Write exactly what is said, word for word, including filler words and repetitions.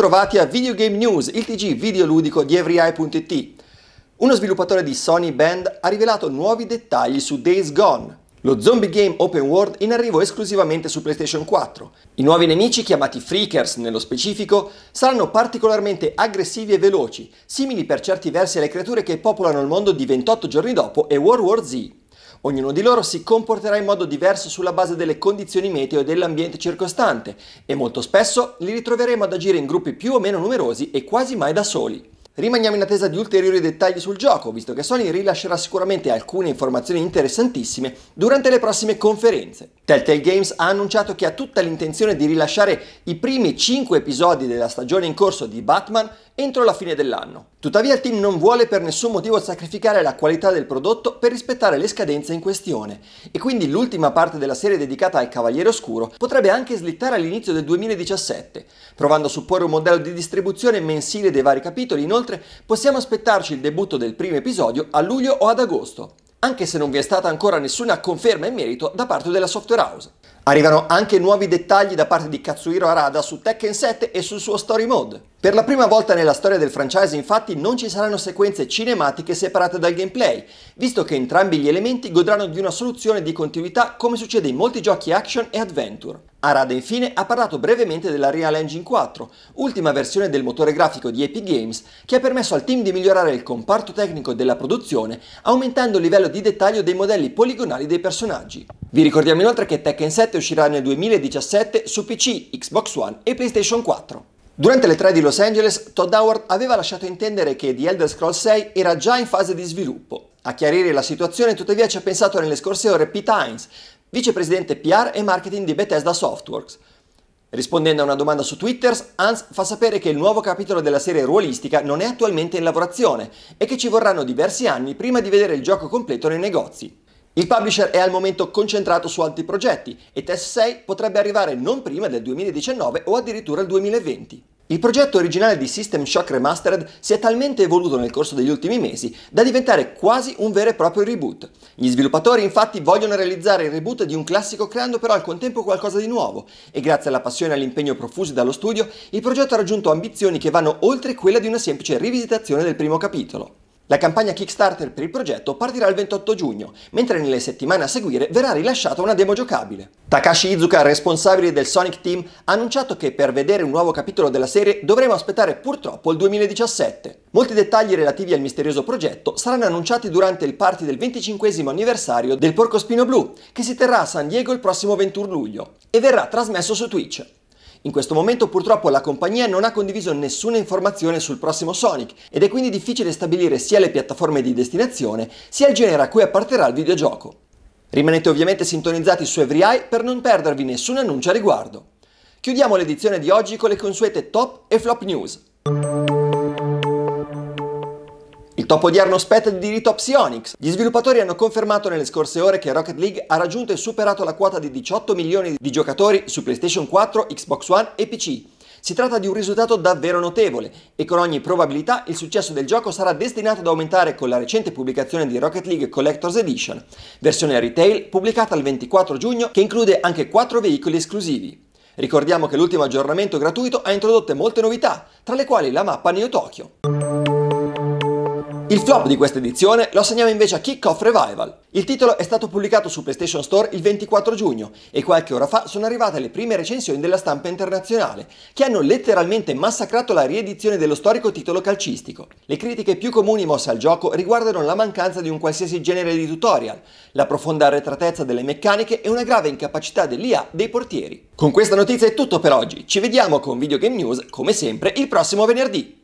ritrovati a Video Game News, il ti gi videoludico di EveryEye.it. Uno sviluppatore di Sony Band ha rivelato nuovi dettagli su Days Gone, lo zombie game open world in arrivo esclusivamente su PlayStation quattro. I nuovi nemici, chiamati Freakers nello specifico, saranno particolarmente aggressivi e veloci, simili per certi versi alle creature che popolano il mondo di ventotto giorni dopo e World War Z. Ognuno di loro si comporterà in modo diverso sulla base delle condizioni meteo e dell'ambiente circostante, e molto spesso li ritroveremo ad agire in gruppi più o meno numerosi e quasi mai da soli. Rimaniamo in attesa di ulteriori dettagli sul gioco, visto che Sony rilascerà sicuramente alcune informazioni interessantissime durante le prossime conferenze. Telltale Games ha annunciato che ha tutta l'intenzione di rilasciare i primi cinque episodi della stagione in corso di Batman entro la fine dell'anno. Tuttavia il team non vuole per nessun motivo sacrificare la qualità del prodotto per rispettare le scadenze in questione, e quindi l'ultima parte della serie dedicata al Cavaliere Oscuro potrebbe anche slittare all'inizio del duemiladiciassette. Provando a supporre un modello di distribuzione mensile dei vari capitoli, inoltre possiamo aspettarci il debutto del primo episodio a luglio o ad agosto, anche se non vi è stata ancora nessuna conferma in merito da parte della software house. Arrivano anche nuovi dettagli da parte di Katsuhiro Harada su Tekken sette e sul suo story mode. Per la prima volta nella storia del franchise, infatti, non ci saranno sequenze cinematiche separate dal gameplay, visto che entrambi gli elementi godranno di una soluzione di continuità come succede in molti giochi action e adventure. Harada infine ha parlato brevemente della Unreal Engine quattro, ultima versione del motore grafico di Epic Games, che ha permesso al team di migliorare il comparto tecnico della produzione, aumentando il livello di dettaglio dei modelli poligonali dei personaggi. Vi ricordiamo inoltre che Tekken sette uscirà nel duemiladiciassette su pi ci, Xbox One e PlayStation quattro. Durante le tre di Los Angeles, Todd Howard aveva lasciato intendere che The Elder Scrolls sei era già in fase di sviluppo. A chiarire la situazione, tuttavia, ci ha pensato nelle scorse ore P-Times, vicepresidente pi erre e marketing di Bethesda Softworks. Rispondendo a una domanda su Twitter, Hans fa sapere che il nuovo capitolo della serie ruolistica non è attualmente in lavorazione e che ci vorranno diversi anni prima di vedere il gioco completo nei negozi. Il publisher è al momento concentrato su altri progetti e T S sei potrebbe arrivare non prima del duemiladiciannove o addirittura il duemilaventi. Il progetto originale di System Shock Remastered si è talmente evoluto nel corso degli ultimi mesi da diventare quasi un vero e proprio reboot. Gli sviluppatori infatti vogliono realizzare il reboot di un classico creando però al contempo qualcosa di nuovo, e grazie alla passione e all'impegno profusi dallo studio il progetto ha raggiunto ambizioni che vanno oltre quella di una semplice rivisitazione del primo capitolo. La campagna Kickstarter per il progetto partirà il ventotto giugno, mentre nelle settimane a seguire verrà rilasciata una demo giocabile. Takashi Iizuka, responsabile del Sonic Team, ha annunciato che per vedere un nuovo capitolo della serie dovremo aspettare purtroppo il duemiladiciassette. Molti dettagli relativi al misterioso progetto saranno annunciati durante il party del venticinquesimo anniversario del Porcospino Blu, che si terrà a San Diego il prossimo ventuno luglio e verrà trasmesso su Twitch. In questo momento purtroppo la compagnia non ha condiviso nessuna informazione sul prossimo Sonic ed è quindi difficile stabilire sia le piattaforme di destinazione sia il genere a cui apparterà il videogioco. Rimanete ovviamente sintonizzati su EveryEye per non perdervi nessun annuncio a riguardo. Chiudiamo l'edizione di oggi con le consuete top e flop news. Il top odierno spetta di diritto a Psyonix. Gli sviluppatori hanno confermato nelle scorse ore che Rocket League ha raggiunto e superato la quota di diciotto milioni di giocatori su PlayStation quattro, Xbox One e pi ci. Si tratta di un risultato davvero notevole e con ogni probabilità il successo del gioco sarà destinato ad aumentare con la recente pubblicazione di Rocket League Collector's Edition, versione retail pubblicata il ventiquattro giugno, che include anche quattro veicoli esclusivi. Ricordiamo che l'ultimo aggiornamento gratuito ha introdotto molte novità, tra le quali la mappa Neo Tokyo. Il flop di questa edizione lo assegniamo invece a Kick Off Revival. Il titolo è stato pubblicato su PlayStation Store il ventiquattro giugno e qualche ora fa sono arrivate le prime recensioni della stampa internazionale, che hanno letteralmente massacrato la riedizione dello storico titolo calcistico. Le critiche più comuni mosse al gioco riguardano la mancanza di un qualsiasi genere di tutorial, la profonda arretratezza delle meccaniche e una grave incapacità dell'i a dei portieri. Con questa notizia è tutto per oggi, ci vediamo con Video Game News come sempre il prossimo venerdì.